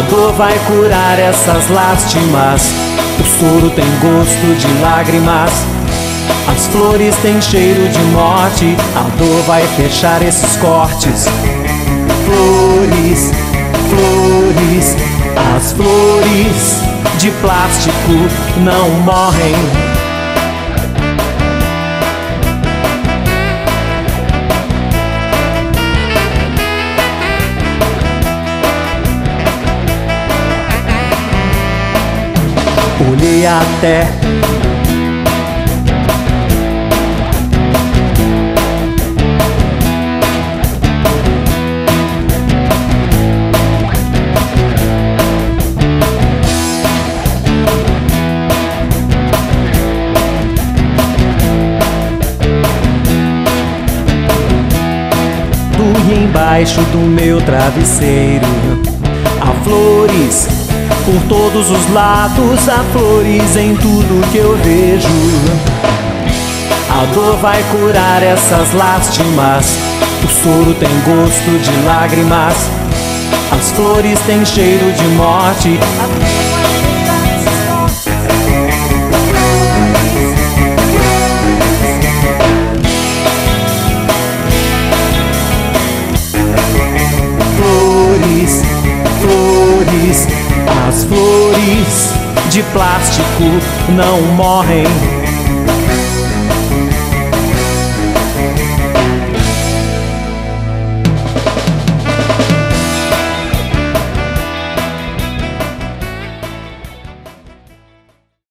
A dor vai curar essas lástimas. O soro tem gosto de lágrimas. As flores têm cheiro de morte. A dor vai fechar esses cortes. Flores, flores. As flores de plástico não morrem. Olhei até e embaixo do meu travesseiro. Há flores por todos os lados, há flores em tudo que eu vejo. A dor vai curar essas lástimas. O soro tem gosto de lágrimas. As flores têm cheiro de morte. As flores de plástico não morrem.